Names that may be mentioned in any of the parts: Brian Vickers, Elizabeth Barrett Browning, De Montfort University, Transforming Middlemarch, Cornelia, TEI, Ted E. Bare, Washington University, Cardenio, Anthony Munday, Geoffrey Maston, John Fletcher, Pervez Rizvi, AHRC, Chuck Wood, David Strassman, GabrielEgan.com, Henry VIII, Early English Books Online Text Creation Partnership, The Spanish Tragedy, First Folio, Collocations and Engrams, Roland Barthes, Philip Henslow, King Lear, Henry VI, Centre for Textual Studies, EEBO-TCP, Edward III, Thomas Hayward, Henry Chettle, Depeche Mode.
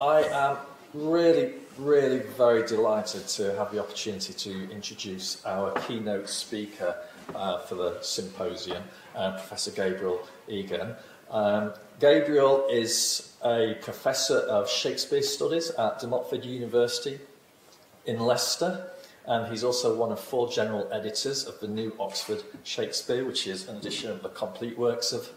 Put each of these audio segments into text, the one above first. I am really, really very delighted to have the opportunity to introduce our keynote speaker for the symposium, Professor Gabriel Egan. Gabriel is a professor of Shakespeare studies at De Montfort University in Leicester, and he's also one of four general editors of the New Oxford Shakespeare, which is an edition of the complete works of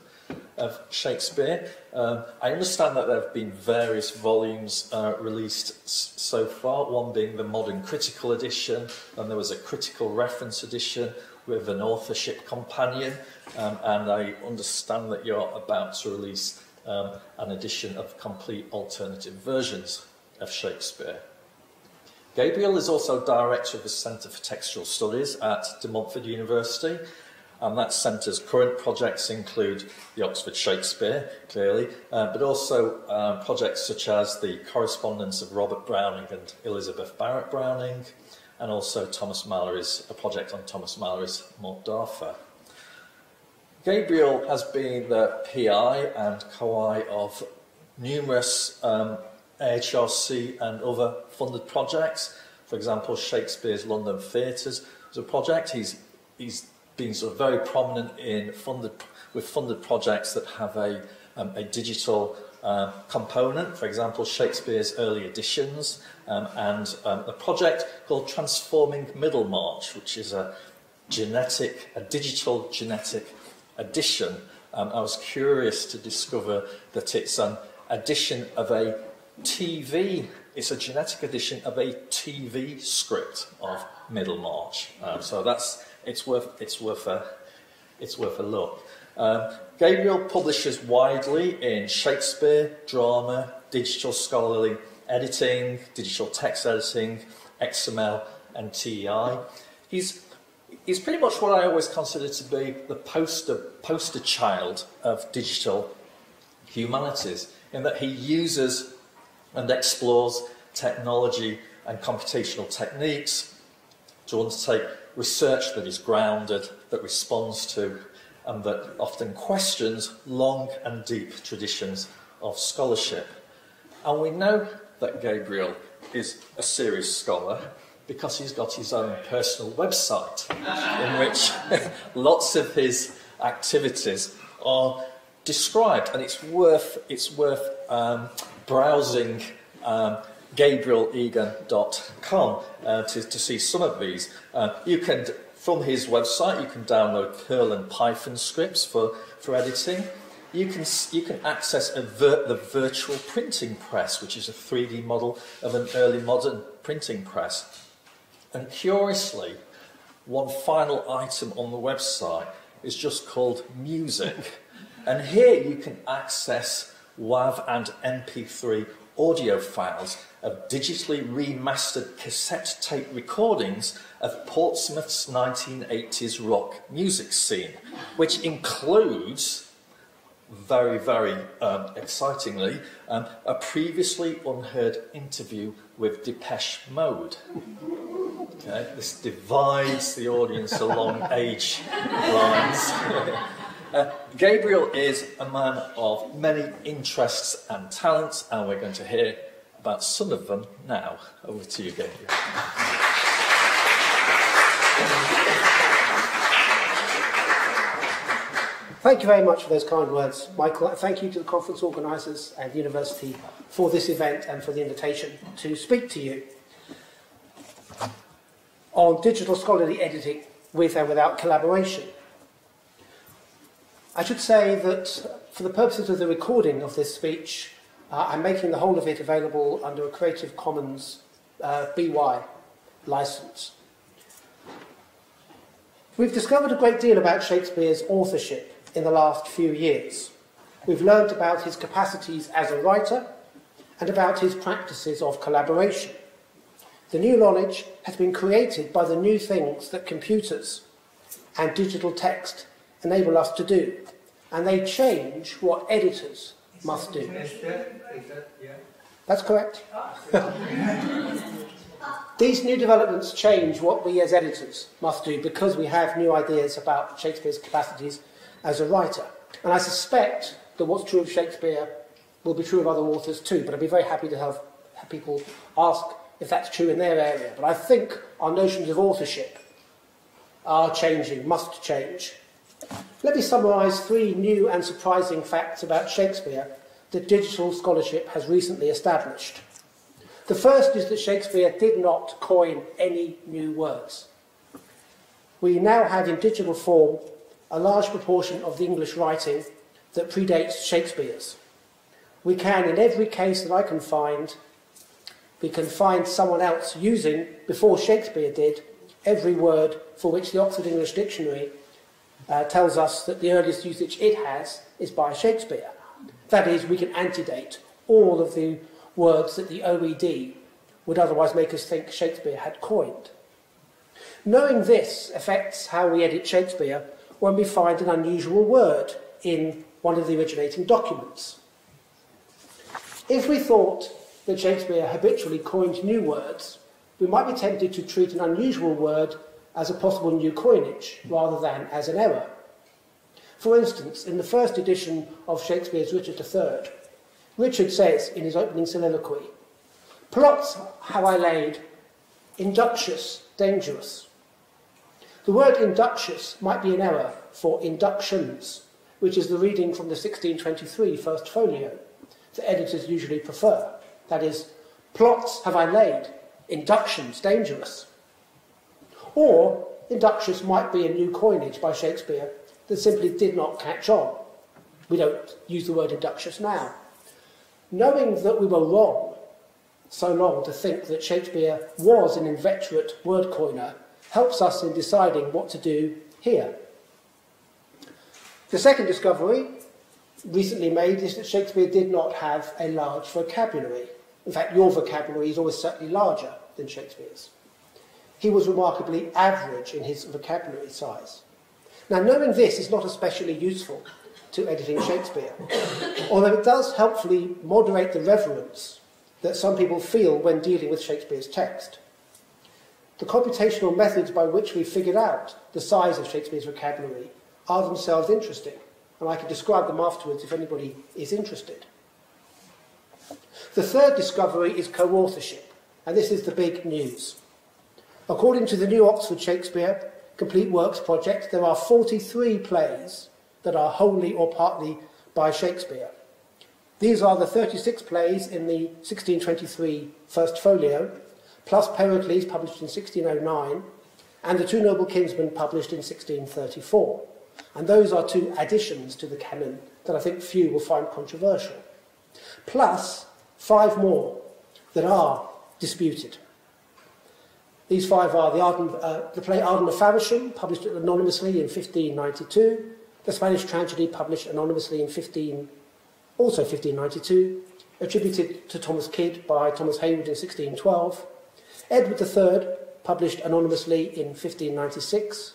Shakespeare. I understand that there have been various volumes released so far, one being the modern critical edition, and there was a critical reference edition with an authorship companion, and I understand that you're about to release an edition of complete alternative versions of Shakespeare. Gabriel is also director of the Centre for Textual Studies at De Montfort University, and that centre's current projects include the Oxford Shakespeare, clearly, but also projects such as the correspondence of Robert Browning and Elizabeth Barrett Browning, and also Thomas Mallory's, a project on Thomas Mallory's Morte Darthur. Gabriel has been the PI and co-I of numerous AHRC and other funded projects. For example, Shakespeare's London Theatres was a project. He's been sort of very prominent in funded projects that have a digital component, for example, Shakespeare's early editions, and a project called Transforming Middlemarch, which is a digital genetic edition. I was curious to discover that it's an edition of a TV, it's a genetic edition of a TV script of Middlemarch, so that's it's worth a look. Gabriel publishes widely in Shakespeare, drama, digital scholarly editing, digital text editing, XML and TEI. He's pretty much what I always consider to be the poster child of digital humanities, in that he uses and explores technology and computational techniques to undertake research that is grounded, that responds to, and that often questions long and deep traditions of scholarship. And we know that Gabriel is a serious scholar because he's got his own personal website in which lots of his activities are described, and it's worth browsing GabrielEgan.com to see some of these. You can, from his website, you can download Perl and Python scripts for editing. You can access the virtual printing press, which is a 3D model of an early modern printing press. And curiously, one final item on the website is just called music. And here you can access WAV and MP3 audio files of digitally remastered cassette tape recordings of Portsmouth's 1980s rock music scene, which includes, very, very excitingly, a previously unheard interview with Depeche Mode. Okay, this divides the audience along age lines. Gabriel is a man of many interests and talents, and we're going to hear about some of them now. Over to you, Gabriel. Thank you very much for those kind words, Michael. Thank you to the conference organisers and the university for this event and for the invitation to speak to you on digital scholarly editing with and without collaboration. I should say that for the purposes of the recording of this speech, I'm making the whole of it available under a Creative Commons BY license. We've discovered a great deal about Shakespeare's authorship in the last few years. We've learned about his capacities as a writer and about his practices of collaboration. The new knowledge has been created by the new things that computers and digital text enable us to do, and they change what editors must do. That's correct. These new developments change what we as editors must do because we have new ideas about Shakespeare's capacities as a writer. And I suspect that what's true of Shakespeare will be true of other authors too, but I'd be very happy to have people ask if that's true in their area. But I think our notions of authorship are changing, must change. Let me summarise three new and surprising facts about Shakespeare that digital scholarship has recently established. The first is that Shakespeare did not coin any new words. We now have in digital form a large proportion of the English writing that predates Shakespeare's. We can, in every case that I can find, we can find someone else using, before Shakespeare did, every word for which the Oxford English Dictionary tells us that the earliest usage it has is by Shakespeare. That is, we can antedate all of the words that the OED would otherwise make us think Shakespeare had coined. Knowing this affects how we edit Shakespeare when we find an unusual word in one of the originating documents. If we thought that Shakespeare habitually coined new words, we might be tempted to treat an unusual word as a possible new coinage rather than as an error. For instance, in the first edition of Shakespeare's Richard III, Richard says in his opening soliloquy, "Plots how I laid, inductious, dangerous." The word inductious might be an error for inductions, which is the reading from the 1623 First Folio that editors usually prefer. That is, plots have I laid, inductions, dangerous. Or, inductious might be a new coinage by Shakespeare that simply did not catch on. We don't use the word inductious now. Knowing that we were wrong so long to think that Shakespeare was an inveterate word coiner helps us in deciding what to do here. The second discovery recently made is that Shakespeare did not have a large vocabulary. In fact, your vocabulary is always certainly larger than Shakespeare's. He was remarkably average in his vocabulary size. Now, knowing this is not especially useful to editing Shakespeare, although it does helpfully moderate the reverence that some people feel when dealing with Shakespeare's text. The computational methods by which we figured out the size of Shakespeare's vocabulary are themselves interesting, and I can describe them afterwards if anybody is interested. The third discovery is co-authorship, and this is the big news. According to the New Oxford Shakespeare Complete Works project, there are 43 plays that are wholly or partly by Shakespeare. These are the 36 plays in the 1623 First Folio, plus Pericles, published in 1609, and the Two Noble Kinsmen, published in 1634. And those are two additions to the canon that I think few will find controversial, plus 5 more that are disputed. These 5 are the play Arden of Faversham, published anonymously in 1592, The Spanish Tragedy, published anonymously in 1592, attributed to Thomas Kyd by Thomas Hayward in 1612, Edward III, published anonymously in 1596,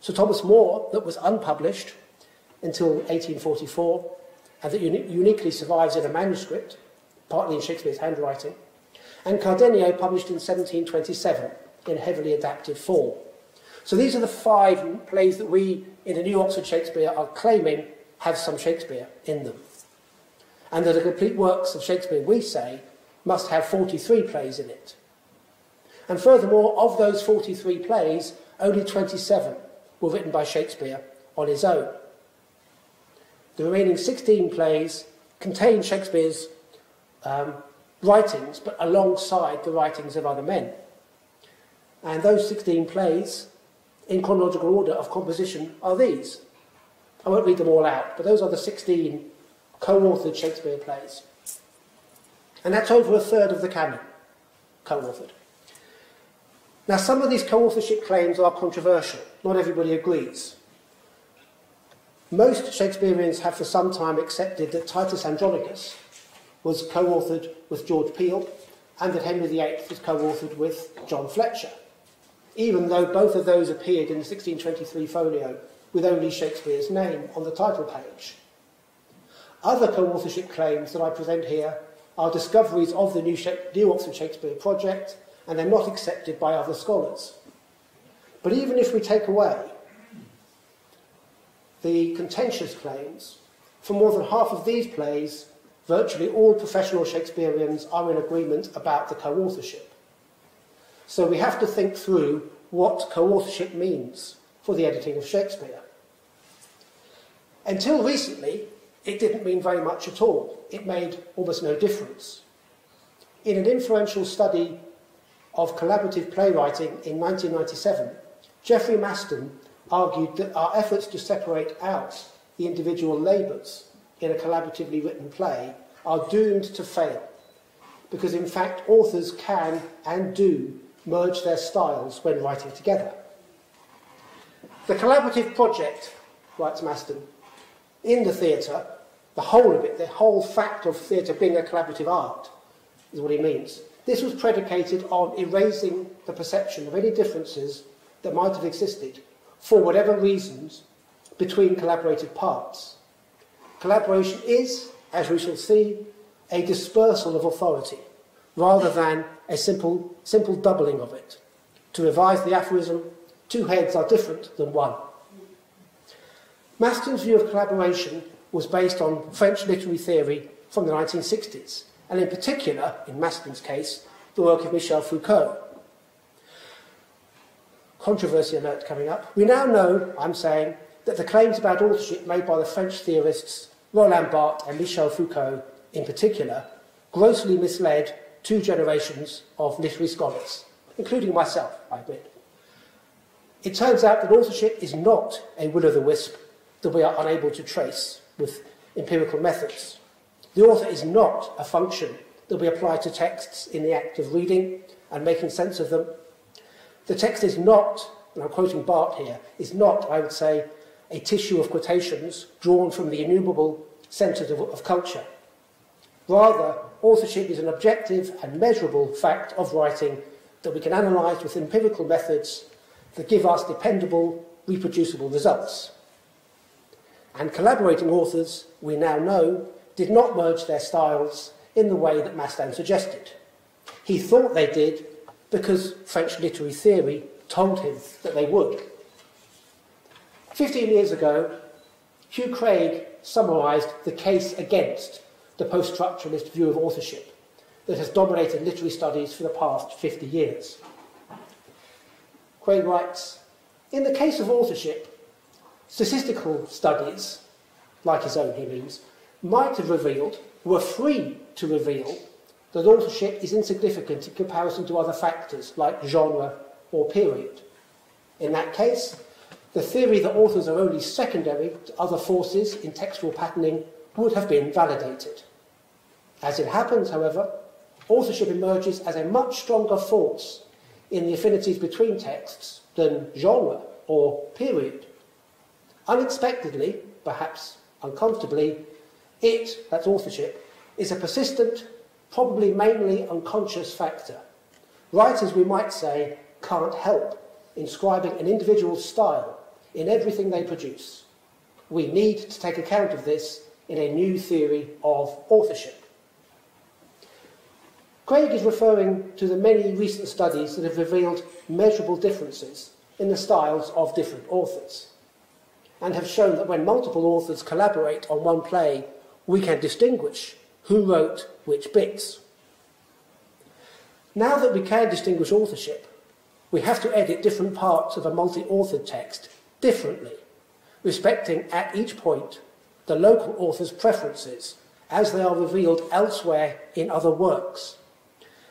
Sir Thomas More, that was unpublished until 1844, and that uniquely survives in a manuscript, partly in Shakespeare's handwriting, and Cardenio, published in 1727, in heavily adapted form. So these are the 5 plays that we, in the New Oxford Shakespeare, are claiming have some Shakespeare in them. And that the complete works of Shakespeare, we say, must have 43 plays in it. And furthermore, of those 43 plays, only 27 were written by Shakespeare on his own. The remaining 16 plays contain Shakespeare's writings, but alongside the writings of other men. And those 16 plays, in chronological order of composition, are these. I won't read them all out, but those are the 16 co-authored Shakespeare plays. And that's over a third of the canon, co-authored. Now, some of these co-authorship claims are controversial. Not everybody agrees. Most Shakespeareans have for some time accepted that Titus Andronicus was co-authored with George Peele and that Henry VIII was co-authored with John Fletcher, even though both of those appeared in the 1623 folio with only Shakespeare's name on the title page. Other co-authorship claims that I present here are discoveries of the New Oxford Shakespeare project, and they're not accepted by other scholars. But even if we take away the contentious claims, for more than half of these plays, virtually all professional Shakespeareans are in agreement about the co-authorship. So we have to think through what co-authorship means for the editing of Shakespeare. Until recently, it didn't mean very much at all. It made almost no difference. In an influential study of collaborative playwriting in 1997, Geoffrey Maston argued that our efforts to separate out the individual labours in a collaboratively written play are doomed to fail, because in fact authors can and do merge their styles when writing together. The collaborative project, writes Maston, in the theatre, the whole of it, the whole fact of theatre being a collaborative art, is what he means. This was predicated on erasing the perception of any differences that might have existed, for whatever reasons, between collaborated parts. Collaboration is, as we shall see, a dispersal of authority, rather than a simple doubling of it. To revise the aphorism, two heads are different than one. Maston's view of collaboration was based on French literary theory from the 1960s, and in particular, in Maston's case, the work of Michel Foucault. Controversy alert coming up. We now know, I'm saying, that the claims about authorship made by the French theorists Roland Barthes and Michel Foucault in particular grossly misled two generations of literary scholars, including myself, I admit. It turns out that authorship is not a will-o'-the-wisp that we are unable to trace with empirical methods. The author is not a function that we apply to texts in the act of reading and making sense of them. The text is not, and I'm quoting Barthes here, is not, I would say, a tissue of quotations drawn from the innumerable centres of culture. Rather, authorship is an objective and measurable fact of writing that we can analyse with empirical methods that give us dependable, reproducible results. And collaborating authors, we now know, did not merge their styles in the way that Maston suggested. He thought they did because French literary theory told him that they would. 15 years ago, Hugh Craig summarised the case against the post-structuralist view of authorship that has dominated literary studies for the past 50 years. Craig writes, in the case of authorship, statistical studies, like his own he means, might have revealed, were free to reveal, that authorship is insignificant in comparison to other factors like genre or period. In that case, the theory that authors are only secondary to other forces in textual patterning would have been validated. As it happens, however, authorship emerges as a much stronger force in the affinities between texts than genre or period. Unexpectedly, perhaps uncomfortably, it, that's authorship, is a persistent, probably mainly unconscious factor. Writers, we might say, can't help inscribing an individual style in everything they produce. We need to take account of this in a new theory of authorship. Craig is referring to the many recent studies that have revealed measurable differences in the styles of different authors, and have shown that when multiple authors collaborate on one play, we can distinguish who wrote which bits. Now that we can distinguish authorship, we have to edit different parts of a multi-authored text differently, respecting at each point the local author's preferences as they are revealed elsewhere in other works,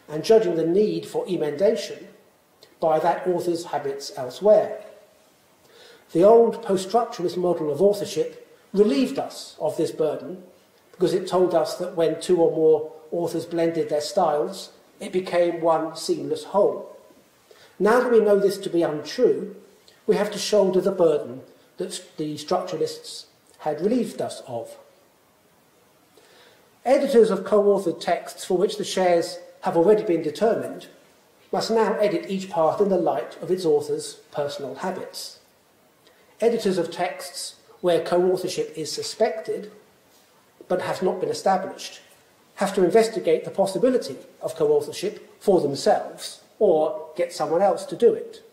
and judging the need for emendation by that author's habits elsewhere. The old post-structuralist model of authorship relieved us of this burden because it told us that when two or more authors blended their styles, it became one seamless whole. Now that we know this to be untrue, we have to shoulder the burden that the structuralists had relieved us of. Editors of co-authored texts for which the shares have already been determined must now edit each part in the light of its author's personal habits. Editors of texts where co-authorship is suspected, but has not been established, have to investigate the possibility of co-authorship for themselves, or get someone else to do it.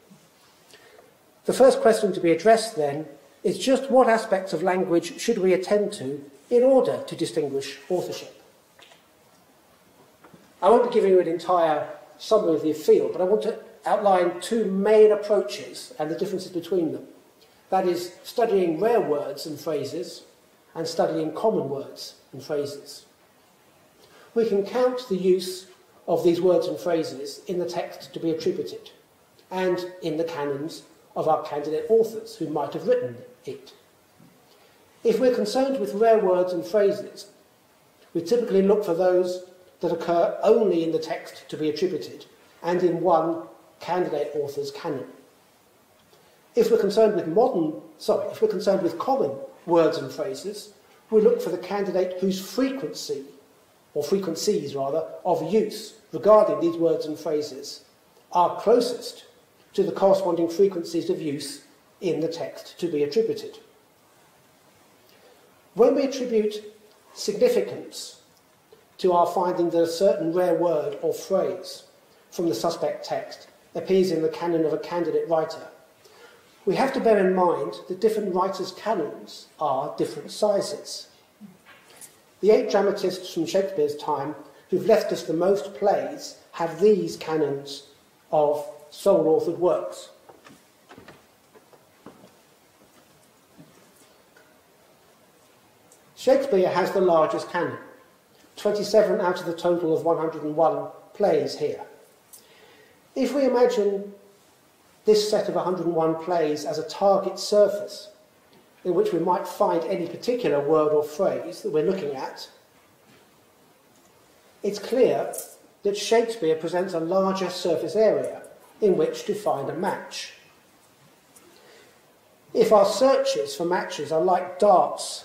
The first question to be addressed, then, is just what aspects of language should we attend to in order to distinguish authorship. I won't be giving you an entire summary of the field, but I want to outline two main approaches and the differences between them. That is, studying rare words and phrases, and studying common words and phrases. We can count the use of these words and phrases in the text to be attributed, and in the canons of our candidate authors who might have written it. If we're concerned with rare words and phrases, we typically look for those that occur only in the text to be attributed, and in one candidate author's canon. If we're concerned with common words and phrases, we look for the candidate whose frequency, or frequencies rather, of use regarding these words and phrases are closest to the corresponding frequencies of use in the text to be attributed. When we attribute significance to our finding that a certain rare word or phrase from the suspect text appears in the canon of a candidate writer, we have to bear in mind that different writers' canons are different sizes. The 8 dramatists from Shakespeare's time who've left us the most plays have these canons of sole-authored works. Shakespeare has the largest canon, 27 out of the total of 101 plays here. If we imagine this set of 101 plays as a target surface in which we might find any particular word or phrase that we're looking at, it's clear that Shakespeare presents a larger surface area in which to find a match. If our searches for matches are like darts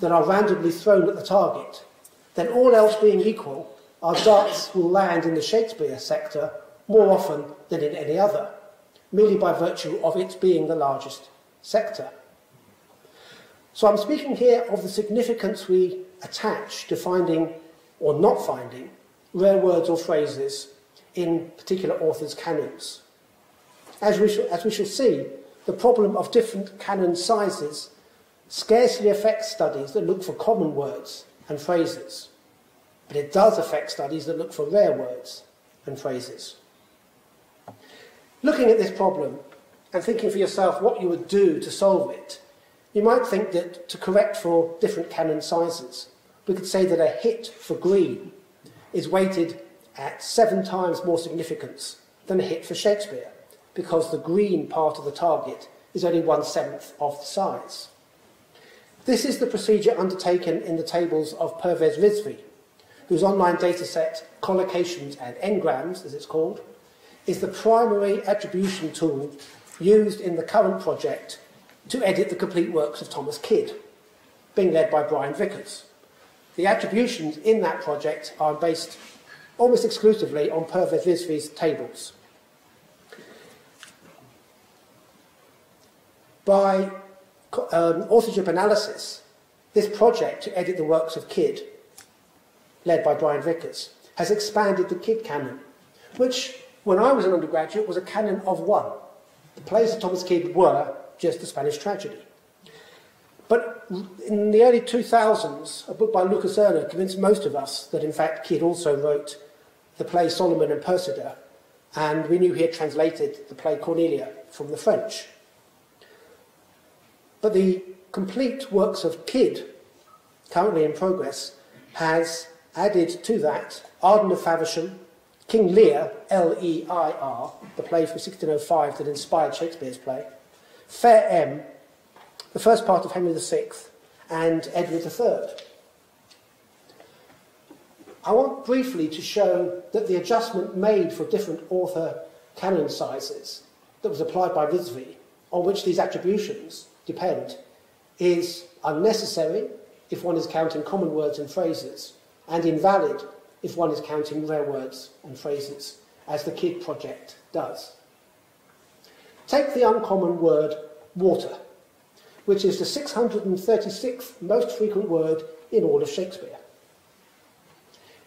that are randomly thrown at the target, then all else being equal, our darts will land in the Shakespeare sector more often than in any other, merely by virtue of its being the largest sector. So I'm speaking here of the significance we attach to finding, or not finding, rare words or phrases in particular authors' canons. As we shall see, the problem of different canon sizes scarcely affects studies that look for common words and phrases, but it does affect studies that look for rare words and phrases. Looking at this problem and thinking for yourself what you would do to solve it, you might think that to correct for different canon sizes, we could say that a hit for Green is weighted at 7 times more significance than a hit for Shakespeare, because the green part of the target is only 1/7 of the size. This is the procedure undertaken in the tables of Pervez Rizvi, whose online dataset, Collocations and Engrams, as it's called, is the primary attribution tool used in the current project to edit the complete works of Thomas Kyd, being led by Brian Vickers. The attributions in that project are based almost exclusively on Pervez Rizvi's tables. By authorship analysis, this project to edit the works of Kyd, led by Brian Vickers, has expanded the Kyd canon, which, when I was an undergraduate, was a canon of 1. The plays of Thomas Kyd were just The Spanish Tragedy. But in the early 2000s, a book by Lucas Erner convinced most of us that, in fact, Kyd also wrote the play Solomon and Persida, and we knew he had translated the play Cornelia from the French. But the complete works of Kyd, currently in progress, has added to that Arden of Faversham, King Lear, L-E-I-R, the play from 1605 that inspired Shakespeare's play, Fair M, the first part of Henry VI, and Edward III. I want briefly to show that the adjustment made for different author canon sizes that was applied by Rizvi, on which these attributions depend, is unnecessary if one is counting common words and phrases, and invalid if one is counting rare words and phrases, as the Kyd project does. Take the uncommon word water, which is the 636th most frequent word in all of Shakespeare.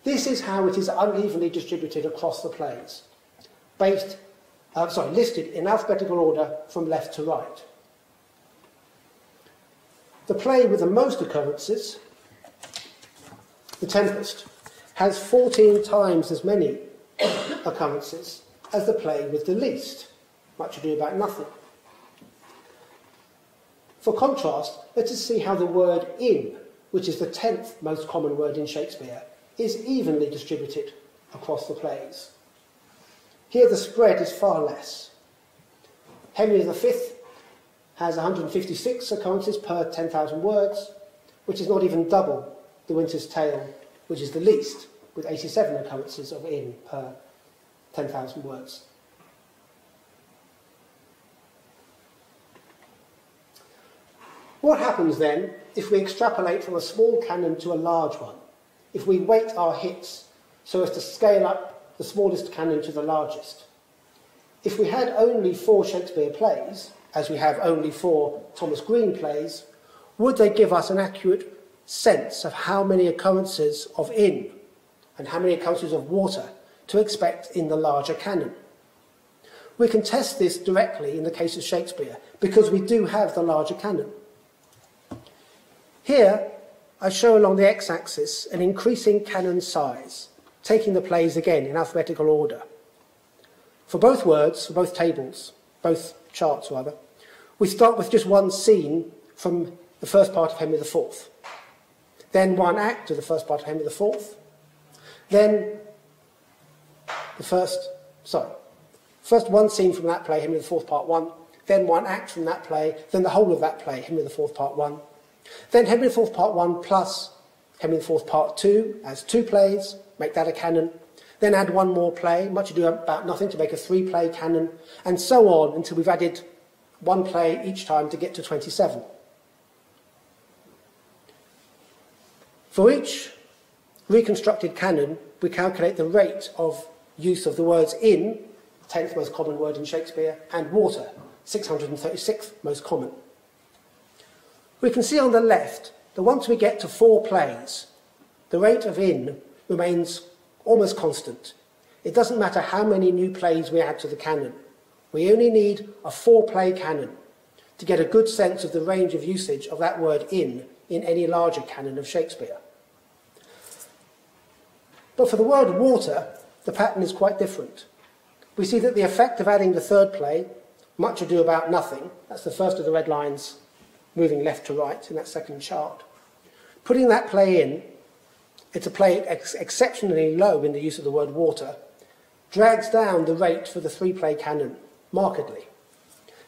This is how it is unevenly distributed across the plays, listed in alphabetical order from left to right. The play with the most occurrences, The Tempest, has 14 times as many occurrences as the play with the least, Much Ado About Nothing. For contrast, let us see how the word in, which is the 10th most common word in Shakespeare, is evenly distributed across the plays. Here the spread is far less. Henry V has 156 occurrences per 10,000 words, which is not even double The Winter's Tale, which is the least, with 87 occurrences of in per 10,000 words. What happens then if we extrapolate from a small canon to a large one, if we weight our hits so as to scale up the smallest canon to the largest? If we had only 4 Shakespeare plays, as we have only 4 Thomas Green plays, would they give us an accurate sense of how many occurrences of in and how many occurrences of water to expect in the larger canon? We can test this directly in the case of Shakespeare, because we do have the larger canon. Here, I show along the x-axis an increasing canon size, taking the plays again in alphabetical order. For both words, for both tables, both charts rather, we start with just one scene from the first part of Henry IV, then one act of the first part of Henry IV, then first one scene from that play, Henry IV Part 1, then one act from that play, then the whole of that play, Henry IV Part 1, then Henry IV Part 1 plus Henry IV Part 2 as 2 plays, make that a canon, then add one more play, Much Ado About Nothing, to make a 3-play canon, and so on until we've added one play each time to get to 27. For each reconstructed canon, we calculate the rate of use of the words in, 10th most common word in Shakespeare, and water, 636th most common. We can see on the left that once we get to 4 plays, the rate of in remains almost constant. It doesn't matter how many new plays we add to the canon. We only need a 4-play canon to get a good sense of the range of usage of that word in any larger canon of Shakespeare. But for the word water, the pattern is quite different. We see that the effect of adding the 3rd play, Much Ado About Nothing, that's the first of the red lines moving left to right in that second chart. Putting that play in, it's a play exceptionally low in the use of the word water, drags down the rate for the 3-play canon markedly.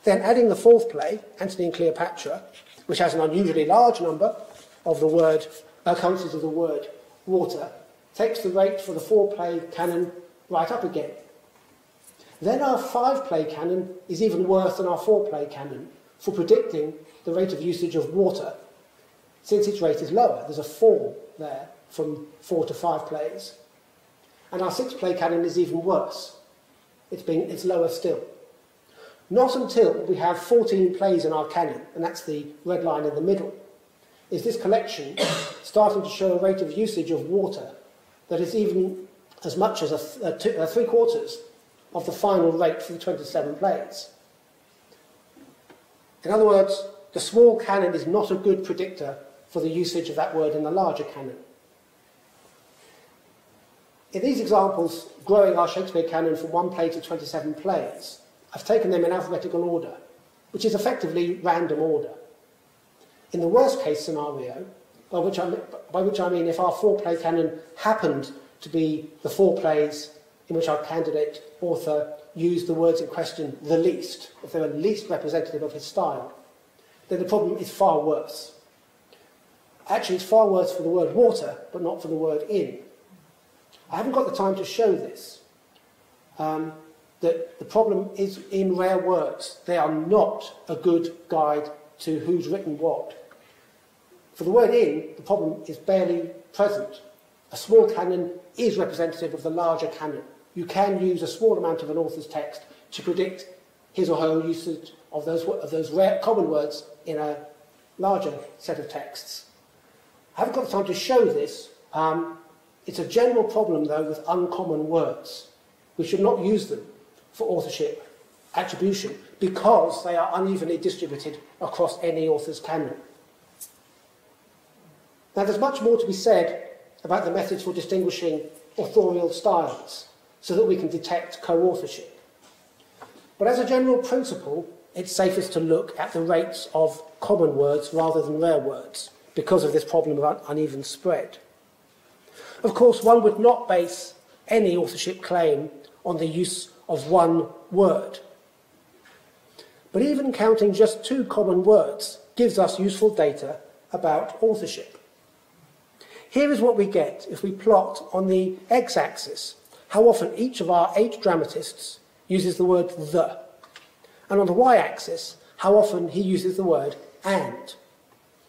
Then adding the 4th play, Antony and Cleopatra, which has an unusually large number of the word, occurrences of the word water, takes the rate for the 4-play canon right up again. Then our 5-play canon is even worse than our 4-play canon for predicting the rate of usage of water, since its rate is lower. There's a fall there from 4 to 5 plays. And our 6-play canon is even worse. It's lower still. Not until we have 14 plays in our canon, and that's the red line in the middle, is this collection starting to show a rate of usage of water that is even as much as a 3/4 of the final rate for the 27 plays. In other words, the small canon is not a good predictor for the usage of that word in the larger canon. In these examples, growing our Shakespeare canon from 1 play to 27 plays, I've taken them in alphabetical order, which is effectively random order. In the worst-case scenario, by which I mean if our 4-play canon happened to be the 4 plays in which our candidate author used the words in question the least, if they were least representative of his style, then the problem is far worse. Actually, it's far worse for the word water, but not for the word in. I haven't got the time to show this, that the problem is in rare words. They are not a good guide to who's written what. For the word in, the problem is barely present. A small canon is representative of the larger canon. You can use a small amount of an author's text to predict his or her usage of those rare common words in a larger set of texts. I haven't got the time to show this. It's a general problem, though, with uncommon words. We should not use them for authorship attribution because they are unevenly distributed across any author's canon. Now, there's much more to be said about the methods for distinguishing authorial styles so that we can detect co-authorship. But as a general principle, it's safest to look at the rates of common words rather than rare words because of this problem of uneven spread. Of course, one would not base any authorship claim on the use of one word. But even counting just two common words gives us useful data about authorship. Here is what we get if we plot on the x-axis how often each of our 8 dramatists uses the word the, and on the y-axis how often he uses the word and.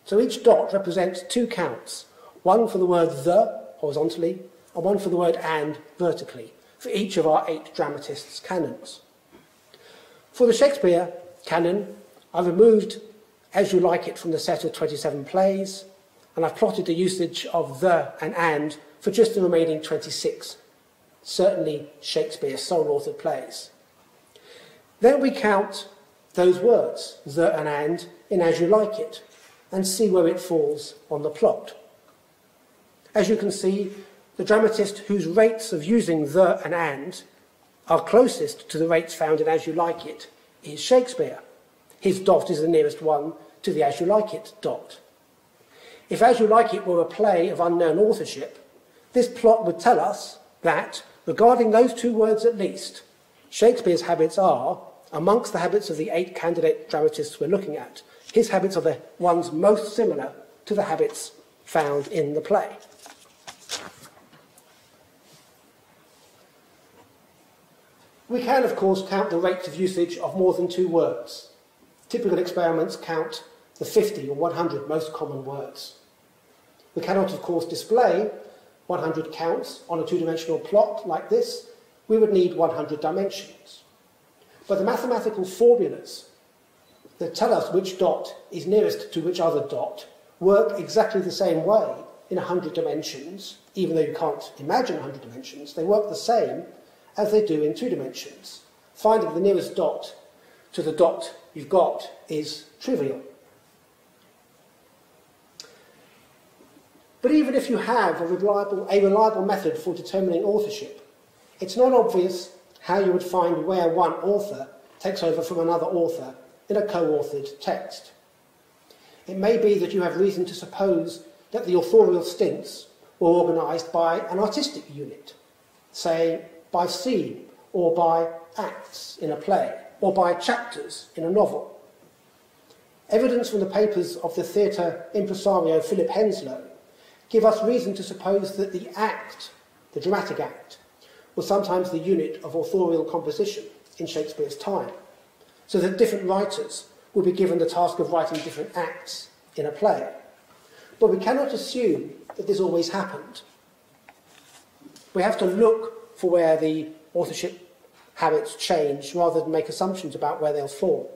So each dot represents 2 counts, one for the word the horizontally and one for the word and vertically, for each of our 8 dramatists' canons. For the Shakespeare canon, I removed As You Like It from the set of 27 plays, and I've plotted the usage of the and for just the remaining 26, certainly Shakespeare's sole-authored plays. Then we count those words, the and, in As You Like It, and see where it falls on the plot. As you can see, the dramatist whose rates of using the and are closest to the rates found in As You Like It is Shakespeare. His dot is the nearest one to the As You Like It dot. If As You Like It were a play of unknown authorship, this plot would tell us that, regarding those 2 words at least, Shakespeare's habits are, amongst the habits of the 8 candidate dramatists we're looking at, his habits are the ones most similar to the habits found in the play. We can, of course, count the rates of usage of more than 2 words. Typical experiments count the 50 or 100 most common words. We cannot, of course, display 100 counts on a 2-dimensional plot like this. We would need 100 dimensions. But the mathematical formulas that tell us which dot is nearest to which other dot work exactly the same way in 100 dimensions, even though you can't imagine 100 dimensions. They work the same as they do in 2 dimensions. Finding the nearest dot to the dot you've got is trivial. But even if you have a reliable method for determining authorship, it's not obvious how you would find where one author takes over from another author in a co-authored text. It may be that you have reason to suppose that the authorial stints were organised by an artistic unit, say by scene or by acts in a play, or by chapters in a novel. Evidence from the papers of the theatre impresario Philip Henslow give us reason to suppose that the act, the dramatic act, was sometimes the unit of authorial composition in Shakespeare's time, so that different writers would be given the task of writing different acts in a play. But we cannot assume that this always happened. We have to look for where the authorship habits change rather than make assumptions about where they'll fall.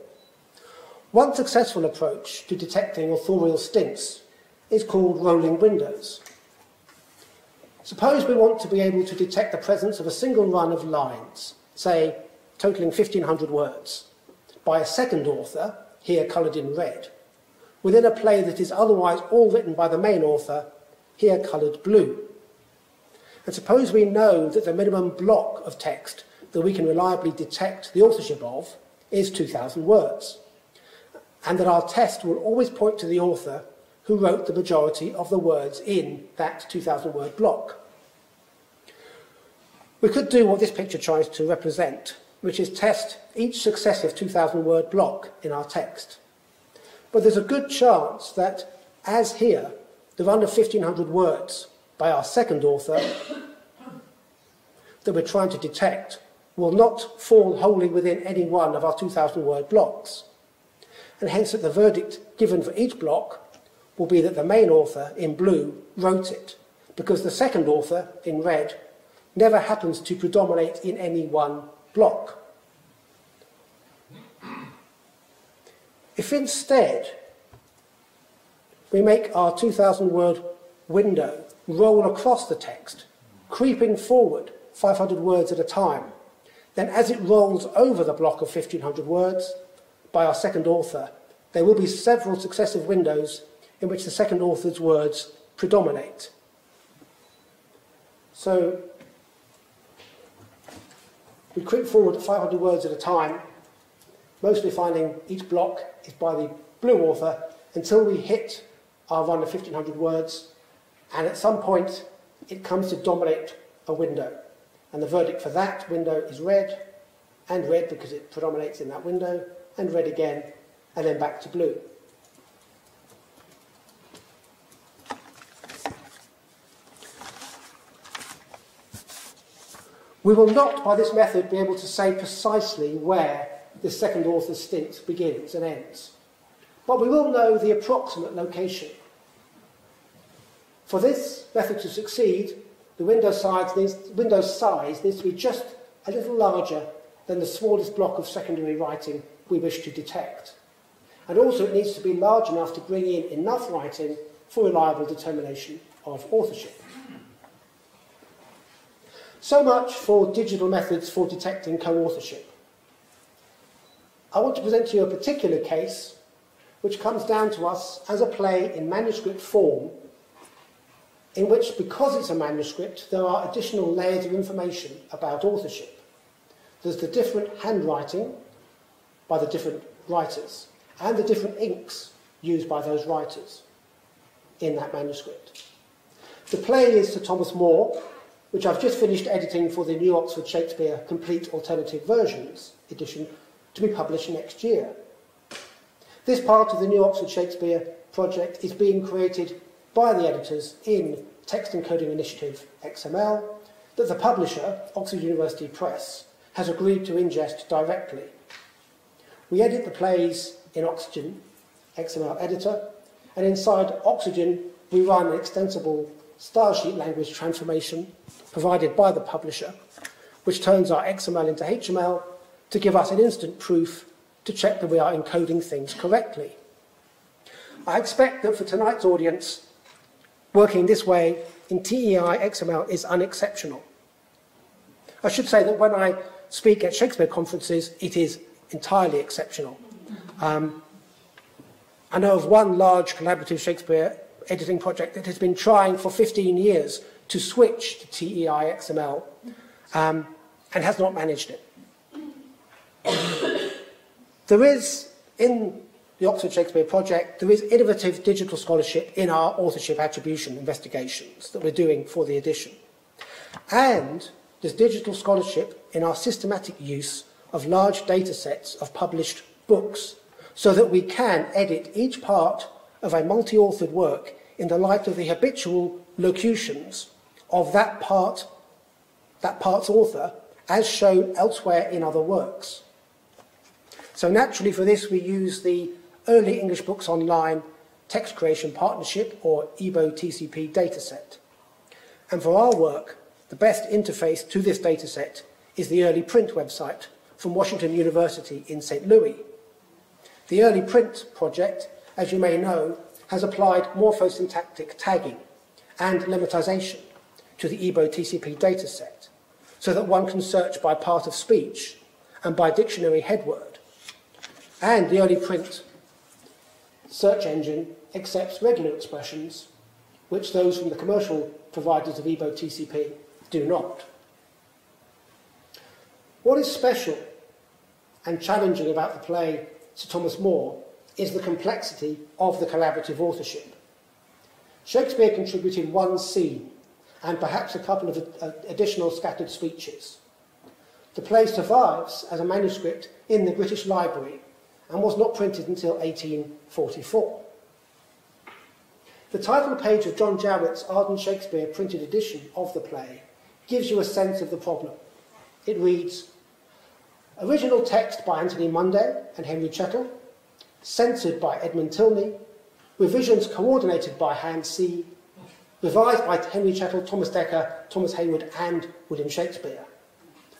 One successful approach to detecting authorial stints is called rolling windows. Suppose we want to be able to detect the presence of a single run of lines, say totaling 1,500 words, by a second author, here coloured in red, within a play that is otherwise all written by the main author, here coloured blue. And suppose we know that the minimum block of text that we can reliably detect the authorship of is 2,000 words, and that our test will always point to the author who wrote the majority of the words in that 2,000-word block. We could do what this picture tries to represent, which is test each successive 2,000-word block in our text. But there's a good chance that, as here, the run of 1,500 words by our second author that we're trying to detect will not fall wholly within any one of our 2,000-word blocks, and hence that the verdict given for each block will be that the main author, in blue, wrote it, because the second author, in red, never happens to predominate in any one block. If instead we make our 2,000-word window roll across the text, creeping forward 500 words at a time, then as it rolls over the block of 1,500 words by our second author, there will be several successive windows in which the second author's words predominate. So we creep forward 500 words at a time, mostly finding each block is by the blue author until we hit our run of 1,500 words, and at some point it comes to dominate a window. And the verdict for that window is red, and red because it predominates in that window, and red again, and then back to blue. We will not, by this method, be able to say precisely where this second author's stint begins and ends. But we will know the approximate location. For this method to succeed, the window size needs to be just a little larger than the smallest block of secondary writing we wish to detect. And also it needs to be large enough to bring in enough writing for reliable determination of authorship. So much for digital methods for detecting co-authorship. I want to present to you a particular case which comes down to us as a play in manuscript form, in which, because it's a manuscript, there are additional layers of information about authorship. There's the different handwriting by the different writers, and the different inks used by those writers in that manuscript. The play is Sir Thomas More, which I've just finished editing for the New Oxford Shakespeare Complete Alternative Versions edition to be published next year. This part of the New Oxford Shakespeare project is being created by the editors in Text and Coding Initiative XML that the publisher, Oxford University Press, has agreed to ingest directly. We edit the plays in Oxygen, XML editor, and inside Oxygen we run an extensible stylesheet language transformation provided by the publisher, which turns our XML into HTML to give us an instant proof to check that we are encoding things correctly. I expect that for tonight's audience, working this way in TEI XML is unexceptional. I should say that when I speak at Shakespeare conferences, it is entirely exceptional. I know of one large collaborative Shakespeare editing project that has been trying for 15 years to switch to TEI XML and has not managed it. There is, in the Oxford Shakespeare project, there is innovative digital scholarship in our authorship attribution investigations that we're doing for the edition. And there's digital scholarship in our systematic use of large data sets of published books so that we can edit each part of a multi-authored work in the light of the habitual locutions of that part's author, as shown elsewhere in other works. So naturally for this we use the Early English Books Online Text Creation Partnership, or EEBO-TCP dataset. And for our work, the best interface to this dataset is the Early Print website from Washington University in St. Louis. The Early Print project, as you may know, has applied morphosyntactic tagging and lemmatization to the EEBO-TCP dataset, so that one can search by part of speech and by dictionary headword. And the Early Print search engine accepts regular expressions, which those from the commercial providers of EEBO-TCP do not. What is special and challenging about the play Sir Thomas More is the complexity of the collaborative authorship. Shakespeare contributed one scene and perhaps a couple of additional scattered speeches. The play survives as a manuscript in the British Library and was not printed until 1844. The title page of John Jarrett's Arden Shakespeare printed edition of the play gives you a sense of the problem. It reads, original text by Anthony Munday and Henry Chettle, censored by Edmund Tilney, revisions coordinated by Hand C, revised by Henry Chettle, Thomas Dekker, Thomas Hayward and William Shakespeare,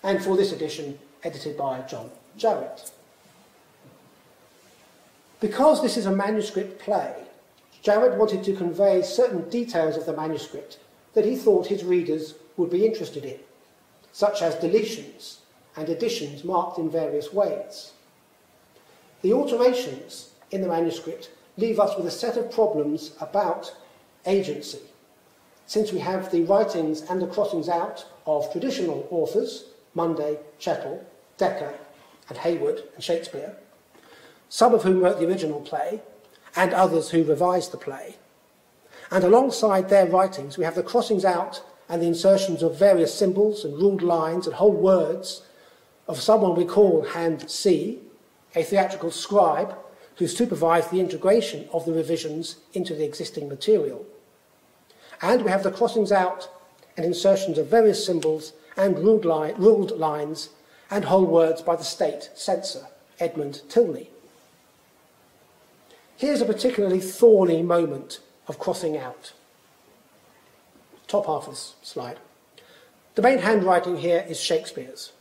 and for this edition edited by John Jarrett. Because this is a manuscript play, Jarrett wanted to convey certain details of the manuscript that he thought his readers would be interested in, such as deletions and additions marked in various ways. The alterations in the manuscript leave us with a set of problems about agency, since we have the writings and the crossings out of traditional authors, Munday, Chettle, Dekker and Hayward and Shakespeare, some of whom wrote the original play and others who revised the play. And alongside their writings, we have the crossings out and the insertions of various symbols and ruled lines and whole words of someone we call Hand C, a theatrical scribe who supervised the integration of the revisions into the existing material. And we have the crossings out and insertions of various symbols and ruled lines and whole words by the state censor, Edmund Tilney. Here's a particularly thorny moment of crossing out. Top half of this slide. The main handwriting here is Shakespeare's,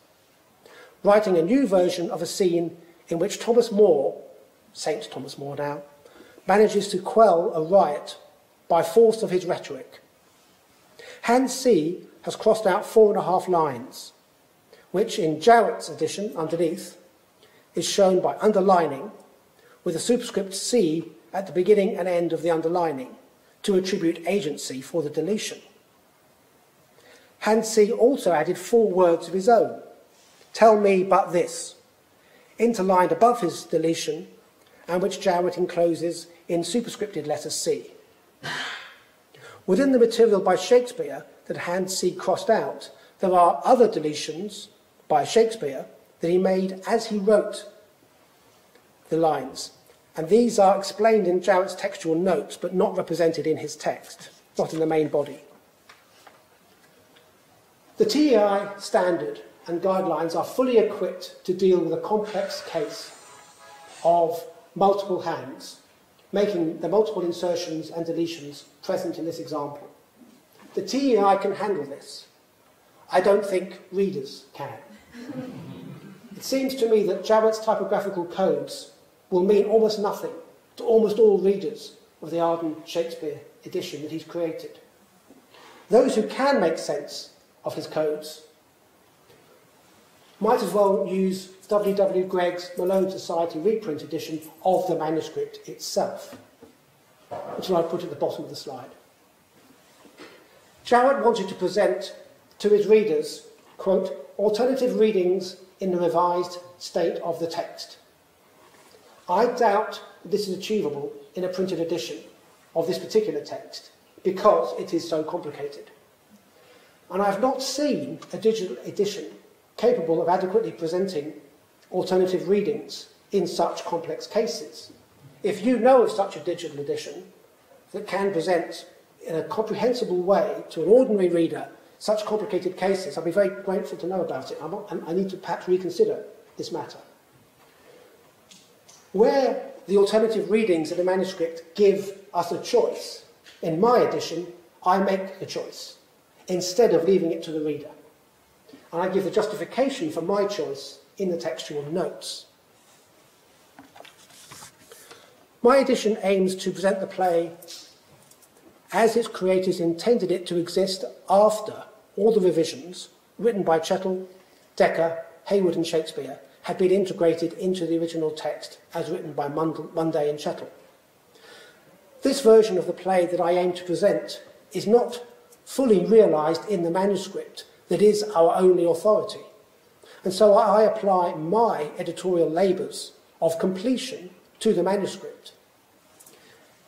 writing a new version of a scene in which Thomas More, St. Thomas More now, manages to quell a riot by force of his rhetoric. Hand C has crossed out 4.5 lines, which in Jarrett's edition underneath is shown by underlining with a superscript C at the beginning and end of the underlining to attribute agency for the deletion. Hand C also added 4 words of his own, tell me but this, interlined above his deletion and which Jarrett encloses in superscripted letter C. Within the material by Shakespeare that Hand C crossed out, there are other deletions by Shakespeare that he made as he wrote the lines, and these are explained in Jarrett's textual notes but not represented in his text, not in the main body. The TEI standard and guidelines are fully equipped to deal with a complex case of multiple hands, making the multiple insertions and deletions present in this example. The TEI can handle this. I don't think readers can. It seems to me that Jarrett's typographical codes will mean almost nothing to almost all readers of the Arden Shakespeare edition that he's created. Those who can make sense of his codes might as well use W.W. Gregg's Malone Society reprint edition of the manuscript itself, which I put at the bottom of the slide. Jarrett wanted to present to his readers, quote, alternative readings in the revised state of the text. I doubt this is achievable in a printed edition of this particular text because it is so complicated. And I have not seen a digital edition capable of adequately presenting alternative readings in such complex cases. If you know of such a digital edition that can present in a comprehensible way to an ordinary reader such complicated cases, I'd be very grateful to know about it. I need to perhaps reconsider this matter. Where the alternative readings of the manuscript give us a choice, in my edition, I make the choice instead of leaving it to the reader. And I give the justification for my choice in the textual notes. My edition aims to present the play as its creators intended it to exist after all the revisions written by Chettle, Dekker, Hayward and Shakespeare had been integrated into the original text as written by Munday and Chettle. This version of the play that I aim to present is not fully realised in the manuscript that is our only authority. And so I apply my editorial labours of completion to the manuscript.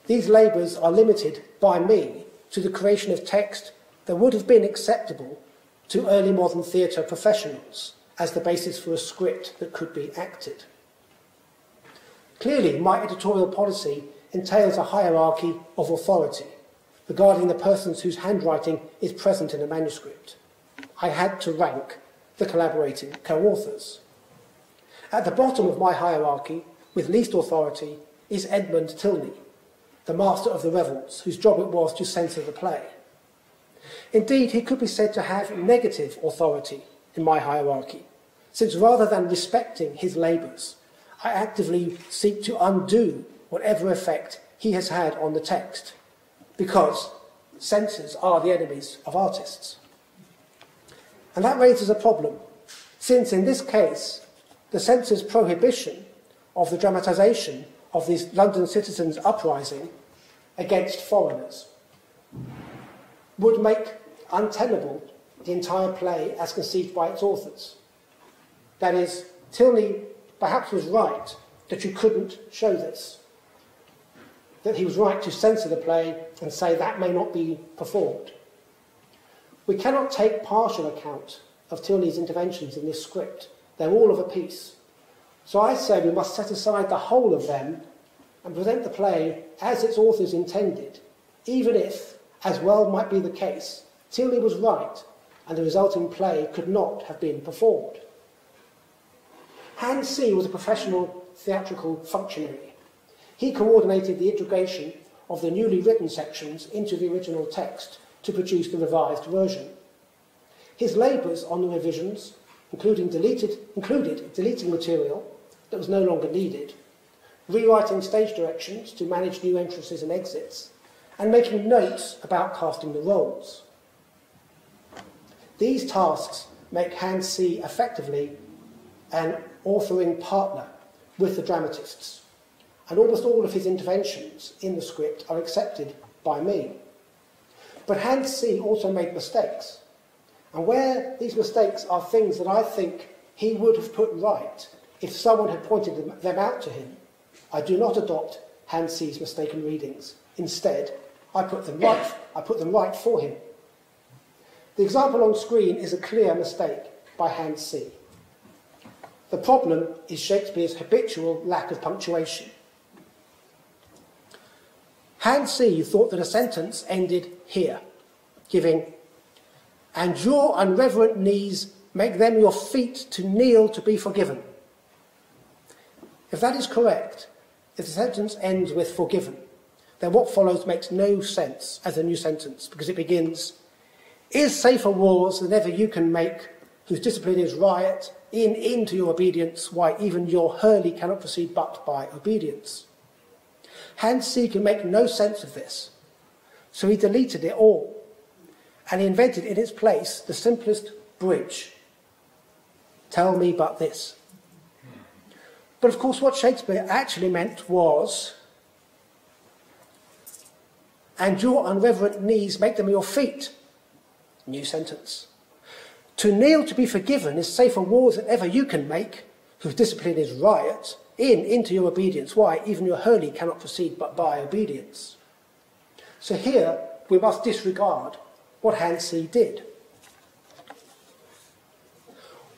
These labours are limited by me to the creation of text that would have been acceptable to early modern theatre professionals as the basis for a script that could be acted. Clearly, my editorial policy entails a hierarchy of authority regarding the persons whose handwriting is present in a manuscript. I had to rank the collaborating co-authors. At the bottom of my hierarchy, with least authority, is Edmund Tilney, the master of the revels, whose job it was to censor the play. Indeed, he could be said to have negative authority in my hierarchy, since rather than respecting his labours, I actively seek to undo whatever effect he has had on the text, because censors are the enemies of artists. And that raises a problem, since in this case, the censor's prohibition of the dramatisation of these London citizens' uprising against foreigners would make untenable the entire play as conceived by its authors. That is, Tilney perhaps was right that you couldn't show this, that he was right to censor the play and say that may not be performed. We cannot take partial account of Tilney's interventions in this script. They're all of a piece. So I say we must set aside the whole of them and present the play as its authors intended, even if, as well might be the case, Tilney was right and the resulting play could not have been performed. Hand C was a professional theatrical functionary. He coordinated the integration of the newly written sections into the original text to produce the revised version. His labours on the revisions included deleting material that was no longer needed, rewriting stage directions to manage new entrances and exits, and making notes about casting the roles. These tasks make Hand C effectively an authoring partner with the dramatists, and almost all of his interventions in the script are accepted by me. But Hand C also made mistakes, and where these mistakes are things that I think he would have put right if someone had pointed them out to him, I do not adopt Hand C's mistaken readings. Instead, I put them right for him. The example on screen is a clear mistake by Hand C. The problem is Shakespeare's habitual lack of punctuation. Hand C thought that a sentence ended here, giving, "And your unreverent knees make them your feet to kneel to be forgiven." If that is correct, if the sentence ends with "forgiven," then what follows makes no sense as a new sentence, because it begins, "Is safer wars than ever you can make, whose discipline is riot, into your obedience, why even your Hurley cannot proceed but by obedience." Hand C can make no sense of this, so he deleted it all, and he invented in its place the simplest bridge, "Tell me but this." But of course what Shakespeare actually meant was, "And your unreverent knees make them your feet." New sentence. "To kneel to be forgiven is safer wars than ever you can make, whose discipline is riot, into your obedience, why even your Hurley cannot proceed but by obedience." So here we must disregard what Hand C did.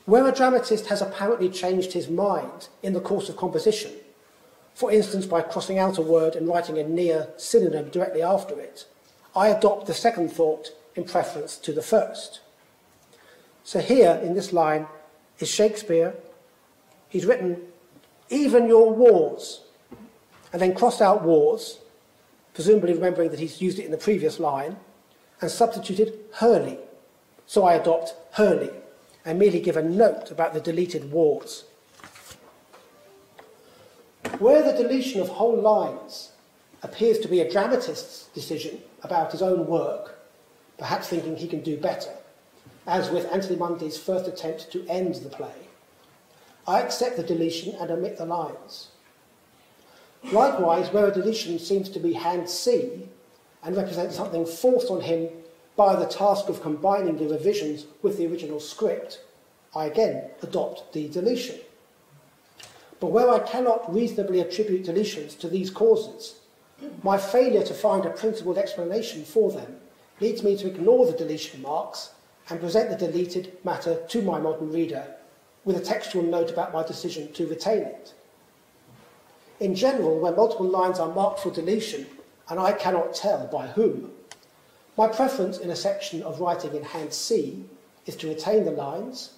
Where a dramatist has apparently changed his mind in the course of composition, for instance by crossing out a word and writing a near synonym directly after it, I adopt the second thought in preference to the first. So here, in this line, is Shakespeare. He's written, "Even your wars," and then crossed out "wars," presumably remembering that he's used it in the previous line, and substituted "Hurley." So I adopt "Hurley," and merely give a note about the deleted wars. Where the deletion of whole lines appears to be a dramatist's decision about his own work, perhaps thinking he can do better, as with Anthony Mundy's first attempt to end the play, I accept the deletion and omit the lines. Likewise, where a deletion seems to be Hand C and represents something forced on him by the task of combining the revisions with the original script, I again adopt the deletion. But where I cannot reasonably attribute deletions to these causes, my failure to find a principled explanation for them leads me to ignore the deletion marks and present the deleted matter to my modern reader with a textual note about my decision to retain it. In general, where multiple lines are marked for deletion, and I cannot tell by whom, my preference in a section of writing in Hand C is to retain the lines,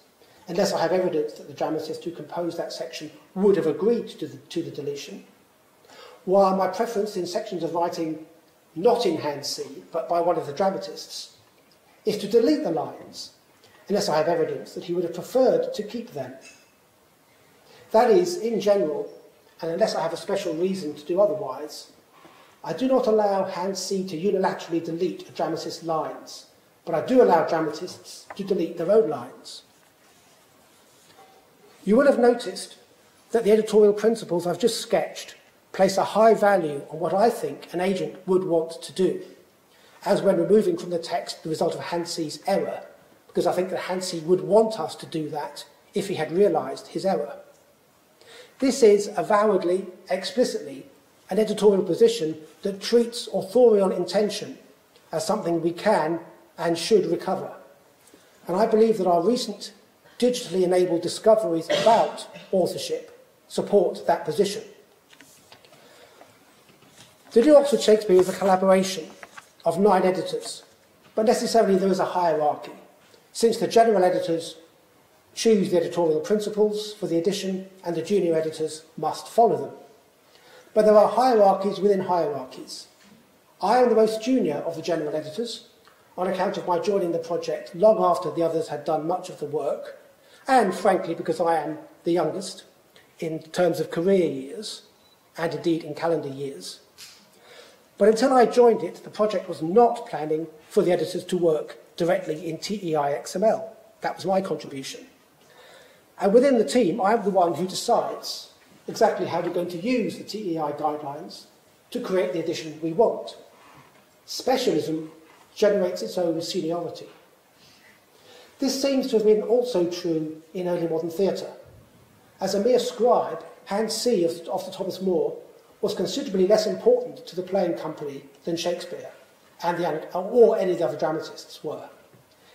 unless I have evidence that the dramatist who composed that section would have agreed to the deletion, while my preference in sections of writing not in Hand C, but by one of the dramatists, is to delete the lines, unless I have evidence that he would have preferred to keep them. That is, in general, and unless I have a special reason to do otherwise, I do not allow Hand C to unilaterally delete a dramatist's lines, but I do allow dramatists to delete their own lines. You will have noticed that the editorial principles I've just sketched place a high value on what I think an agent would want to do, as when removing from the text the result of Hand C's error, because I think that Hand C would want us to do that if he had realised his error. This is avowedly, explicitly, an editorial position that treats authorial intention as something we can and should recover. And I believe that our recent digitally enabled discoveries about authorship support that position. The New Oxford Shakespeare is a collaboration of 9 editors, but necessarily there is a hierarchy, since the general editors choose the editorial principles for the edition and the junior editors must follow them. But there are hierarchies within hierarchies. I am the most junior of the general editors, on account of my joining the project long after the others had done much of the work, and frankly because I am the youngest in terms of career years, and indeed in calendar years. But until I joined it, the project was not planning for the editors to work directly in TEI XML. That was my contribution. And within the team, I'm the one who decides exactly how we're going to use the TEI guidelines to create the edition we want. Specialism generates its own seniority. This seems to have been also true in early modern theatre. As a mere scribe, Hand C of Sir Thomas More was considerably less important to the playing company than Shakespeare and or any of the other dramatists were.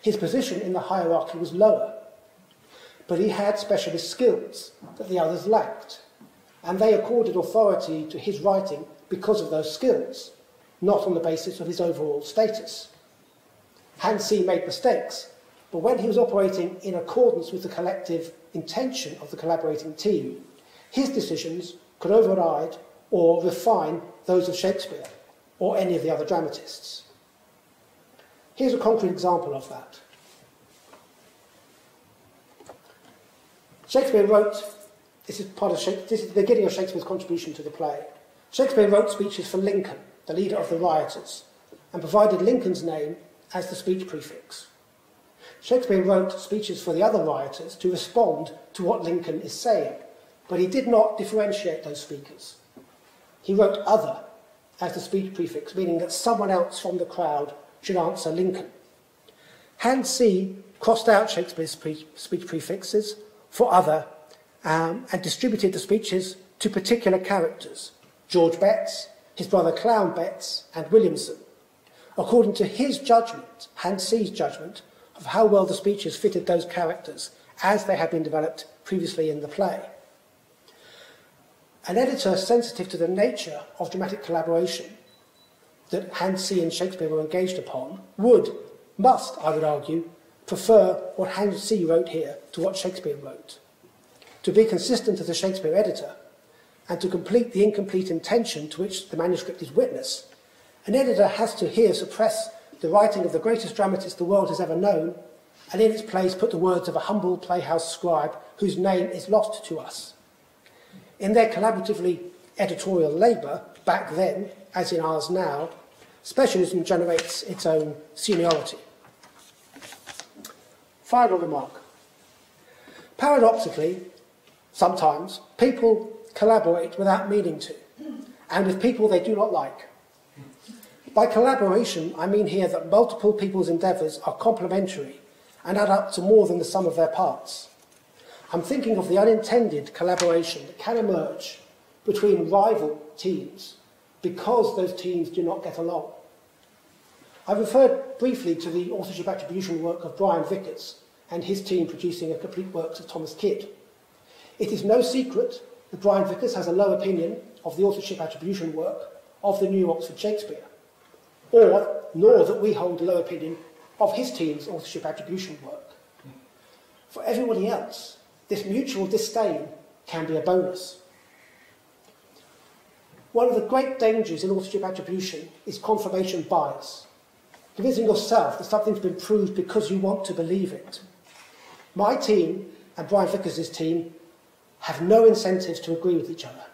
His position in the hierarchy was lower, but he had specialist skills that the others lacked, and they accorded authority to his writing because of those skills, not on the basis of his overall status. Hand C made mistakes, but when he was operating in accordance with the collective intention of the collaborating team, his decisions could override or refine those of Shakespeare or any of the other dramatists. Here's a concrete example of that. Shakespeare wrote, this is the beginning of Shakespeare's contribution to the play. Shakespeare wrote speeches for Lincoln, the leader of the rioters, and provided Lincoln's name as the speech prefix. Shakespeare wrote speeches for the other rioters to respond to what Lincoln is saying, but he did not differentiate those speakers. He wrote "other" as the speech prefix, meaning that someone else from the crowd should answer Lincoln. Hand C crossed out Shakespeare's speech prefixes for other and distributed the speeches to particular characters, George Betts, his brother Clown Betts, and Williamson, according to his judgment, Hand C's judgment, of how well the speeches fitted those characters as they had been developed previously in the play. An editor sensitive to the nature of dramatic collaboration that Hand C and Shakespeare were engaged upon must, I would argue, prefer what Hand C wrote here to what Shakespeare wrote. To be consistent as a Shakespeare editor, and to complete the incomplete intention to which the manuscript is witness, an editor has to here suppress the writing of the greatest dramatist the world has ever known, and in its place put the words of a humble playhouse scribe whose name is lost to us. In their collaboratively editorial labour, back then, as in ours now, specialism generates its own seniority. Final remark. Paradoxically, sometimes, people collaborate without meaning to, and with people they do not like. By collaboration, I mean here that multiple people's endeavours are complementary and add up to more than the sum of their parts. I'm thinking of the unintended collaboration that can emerge between rival teams because those teams do not get along. I referred briefly to the authorship attribution work of Brian Vickers and his team producing a complete works of Thomas Kyd. It is no secret that Brian Vickers has a low opinion of the authorship attribution work of the New Oxford Shakespeare, nor that we hold a low opinion of his team's authorship attribution work. For everybody else, this mutual disdain can be a bonus. One of the great dangers in authorship attribution is confirmation bias, convincing yourself that something's been proved because you want to believe it. My team and Brian Vickers' team have no incentives to agree with each other.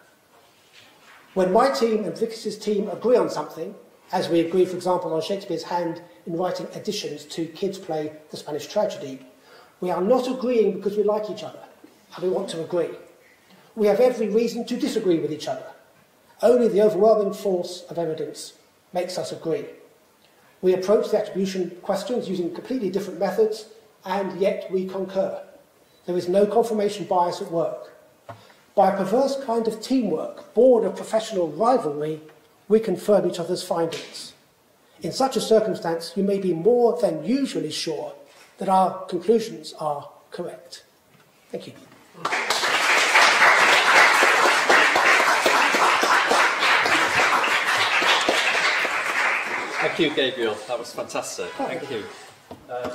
When my team and Vickers' team agree on something, as we agree, for example, on Shakespeare's hand in writing additions to Kyd's play, The Spanish Tragedy, we are not agreeing because we like each other and we want to agree. We have every reason to disagree with each other. Only the overwhelming force of evidence makes us agree. We approach the attribution questions using completely different methods, and yet we concur. There is no confirmation bias at work. By a perverse kind of teamwork, born of professional rivalry, we confirm each other's findings. In such a circumstance, you may be more than usually sure that our conclusions are correct. Thank you. Thank you, Gabriel. That was fantastic. Thank you.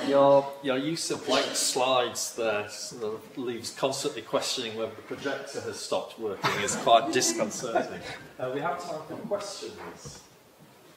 Your use of blank slides there sort of leaves constantly questioning whether the projector has stopped working is quite disconcerting. We have time for questions.